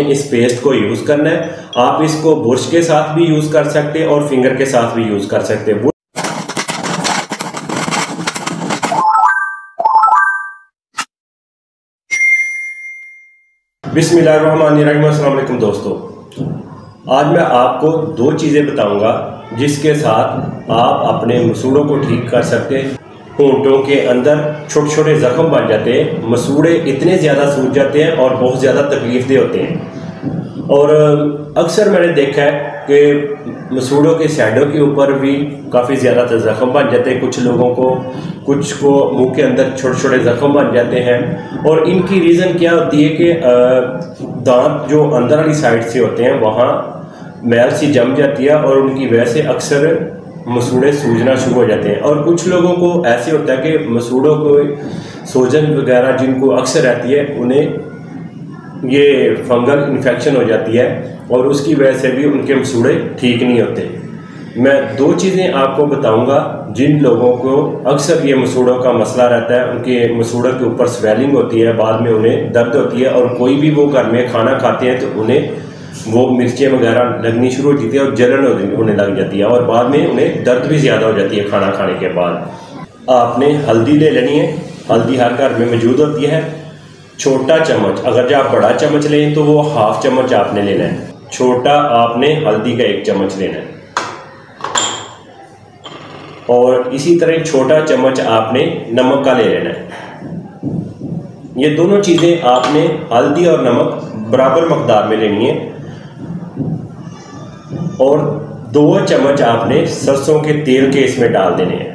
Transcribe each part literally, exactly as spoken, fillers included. इस पेस्ट को यूज़ करना है। आप इसको ब्रश के साथ भी यूज़ कर सकते हैं और फिंगर के साथ भी यूज़ कर सकते हैं। बिस्मिल्लाहिर्रहमानिर्रहीम, अस्सलाम वालेकुम दोस्तों। आज मैं आपको दो चीज़ें बताऊंगा जिसके साथ आप अपने मसूड़ों को ठीक कर सकते हैं। होंठों के अंदर छोटे छोटे ज़ख्म बन जाते हैं, मसूड़े इतने ज़्यादा सूज जाते हैं और बहुत ज़्यादा तकलीफ देह होते हैं। और अक्सर मैंने देखा है कि मसूड़ों के साइडों के ऊपर भी काफ़ी ज़्यादा ज़ख्म बन जाते हैं। कुछ लोगों को कुछ को मुंह के अंदर छोटे छोटे ज़ख्म बन जाते हैं और इनकी रीज़न क्या होती है कि दांत जो अंदर वाली साइड से होते हैं वहाँ मैल सी जम जाती है और उनकी वजह से अक्सर मसूड़े सूजना शुरू हो जाते हैं। और कुछ लोगों को ऐसे होता है कि मसूड़ों को सूजन वगैरह जिनको अक्सर रहती है उन्हें ये फंगल इन्फेक्शन हो जाती है और उसकी वजह से भी उनके मसूड़े ठीक नहीं होते। मैं दो चीज़ें आपको बताऊंगा जिन लोगों को अक्सर ये मसूड़ों का मसला रहता है, उनके मसूड़ों के ऊपर स्वेलिंग होती है, बाद में उन्हें दर्द होती है और कोई भी वो घर में खाना खाते हैं तो उन्हें वो मिर्चें वगैरह लगनी शुरू हो जाती है और जलन होने लग जाती है और बाद में उन्हें दर्द भी ज़्यादा हो जाती है खाना खाने के बाद। आपने हल्दी ले लेनी है, हल्दी हर घर में मौजूद होती है। छोटा चम्मच, अगर जो आप बड़ा चम्मच लें तो वो हाफ चम्मच आपने लेना है, छोटा आपने हल्दी का एक चम्मच लेना है। और इसी तरह छोटा चम्मच आपने नमक का ले लेना है। ये दोनों चीज़ें आपने हल्दी और नमक बराबर मकदार में लेनी है। और दो चम्मच आपने सरसों के तेल के इसमें डाल देने हैं।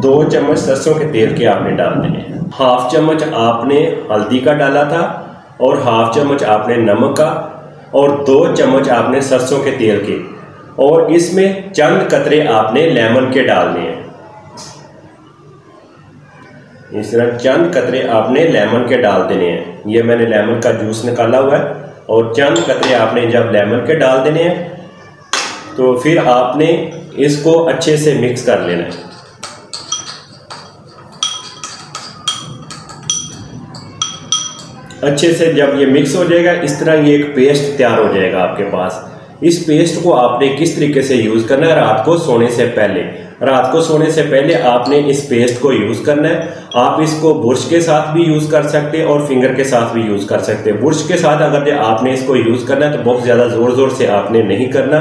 दो चम्मच सरसों के तेल के आपने डाल देने हैं। हाफ चम्मच आपने हल्दी का डाला था और हाफ चम्मच आपने नमक का और दो चम्मच आपने सरसों के तेल के, और इसमें चंद कतरे आपने लेमन के डालने हैं। इस तरह चंद कतरे आपने लेमन के डाल देने हैं। ये मैंने लेमन का जूस निकाला हुआ है और चंद कतरे आपने जब लेमन के डाल देने हैं तो फिर आपने इसको अच्छे से मिक्स कर लेना है। अच्छे से जब ये मिक्स हो जाएगा इस तरह ये एक पेस्ट तैयार हो जाएगा आपके पास। इस पेस्ट को आपने किस तरीके से यूज़ करना है? रात को सोने से पहले, रात को सोने से पहले आपने इस पेस्ट को यूज़ करना है। आप इसको ब्रश के साथ भी यूज़ कर सकते हैं और फिंगर के साथ भी यूज़ कर सकते हैं। ब्रश के साथ अगर आपने इसको यूज़ करना है तो बहुत ज़्यादा ज़ोर ज़ोर से आपने नहीं करना,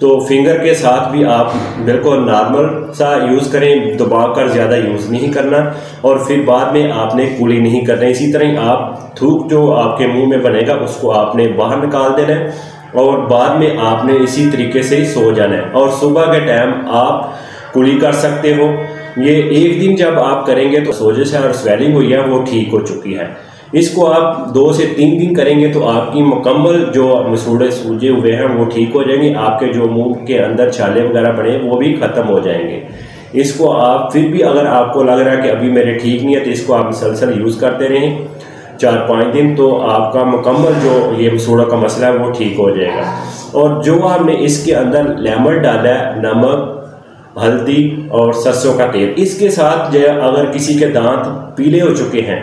तो फिंगर के साथ भी आप बिल्कुल नॉर्मल सा यूज़ करें, दबाव कर ज़्यादा यूज़ नहीं करना और फिर बाद में आपने कूली नहीं करना। इसी तरह आप थूक जो आपके मुँह में बनेगा उसको आपने बाहर निकाल देना है और बाद में आपने इसी तरीके से ही सो जाना है। और सुबह के टाइम आप कुली कर सकते हो। ये एक दिन जब आप करेंगे तो सोजस है और स्वेलिंग हुई है वो ठीक हो चुकी है। इसको आप दो से तीन दिन करेंगे तो आपकी मुकम्मल जो मसूड़े सूजे हुए हैं वो ठीक हो जाएंगे, आपके जो मुंह के अंदर छाले वगैरह बने वो भी ख़त्म हो जाएंगे। इसको आप फिर भी अगर आपको लग रहा है कि अभी मेरे ठीक नहीं है तो इसको आप मुसलसल यूज़ करते रहें चार पाँच दिन, तो आपका मुकम्मल जो ये मसूड़ा का मसला है वो ठीक हो जाएगा। और जो हमने इसके अंदर लेमन डाला है, नमक, हल्दी और सरसों का तेल, इसके साथ जो अगर किसी के दांत पीले हो चुके हैं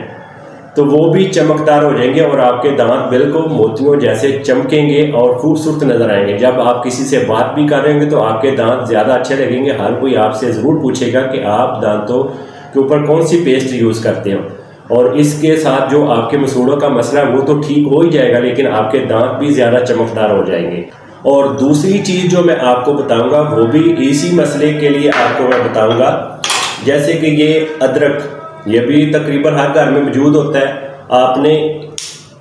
तो वो भी चमकदार हो जाएंगे और आपके दांत बिल्कुल मोतियों जैसे चमकेंगे और खूबसूरत नज़र आएंगे। जब आप किसी से बात भी कर रहे होंगे तो आपके दांत ज़्यादा अच्छे लगेंगे। हर कोई आपसे ज़रूर पूछेगा कि आप दांतों के ऊपर कौन सी पेस्ट यूज़ करते हो। और इसके साथ जो आपके मसूड़ों का मसला है वो तो ठीक हो ही जाएगा, लेकिन आपके दांत भी ज़्यादा चमकदार हो जाएंगे। और दूसरी चीज़ जो मैं आपको बताऊंगा वो भी इसी मसले के लिए आपको मैं बताऊंगा, जैसे कि ये अदरक, ये भी तकरीबन हर घर में मौजूद होता है। आपने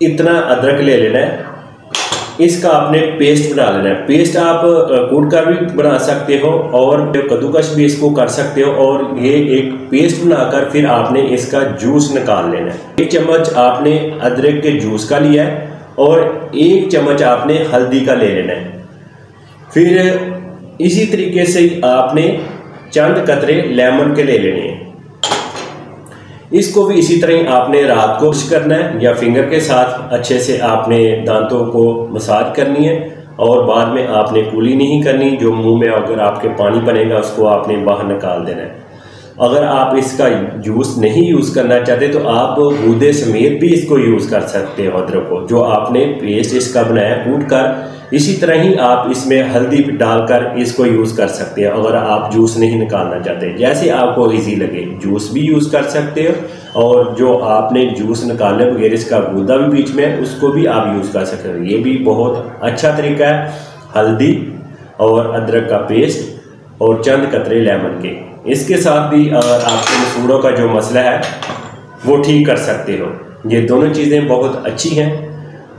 इतना अदरक ले लेना है, इसका आपने पेस्ट बना लेना है। पेस्ट आप कूट कर भी बना सकते हो और कद्दूकस भी इसको कर सकते हो। और ये एक पेस्ट बनाकर फिर आपने इसका जूस निकाल लेना है। एक चम्मच आपने अदरक के जूस का लिया है और एक चम्मच आपने हल्दी का ले लेना है। फिर इसी तरीके से आपने चंद कतरे लेमन के ले लेने हैं। इसको भी इसी तरह आपने रात को ब्रश करना है या फिंगर के साथ अच्छे से आपने दांतों को मसाज करनी है और बाद में आपने कूली नहीं करनी, जो मुंह में अगर आपके पानी बनेगा उसको आपने बाहर निकाल देना है। अगर आप इसका जूस नहीं यूज़ करना चाहते तो आप गूदे समेत भी इसको यूज़ कर सकते हो। अदरक को जो आपने पेस्ट इसका बनाया कूट कर, इसी तरह ही आप इसमें हल्दी डालकर इसको यूज़ कर सकते हो अगर आप जूस नहीं निकालना चाहते। जैसे आपको इजी लगे जूस भी यूज़ कर सकते हो, और जो आपने जूस निकालने वगैरह इसका गूदा भी बीच में उसको भी आप यूज़ कर सकते हो। ये भी बहुत अच्छा तरीका है, हल्दी और अदरक का पेस्ट और चंद कतरे लेमन के, इसके साथ भी आपके मसूड़ों का जो मसला है वो ठीक कर सकते हो। ये दोनों चीज़ें बहुत अच्छी हैं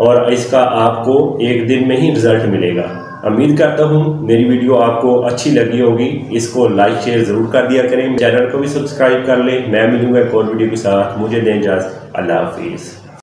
और इसका आपको एक दिन में ही रिज़ल्ट मिलेगा। उम्मीद करता हूँ मेरी वीडियो आपको अच्छी लगी होगी। इसको लाइक शेयर ज़रूर कर दिया करें, चैनल को भी सब्सक्राइब कर लें। मैं मिलूँगा एक और वीडियो के साथ, मुझे दें इजाज़त। अल्लाह हाफिज़।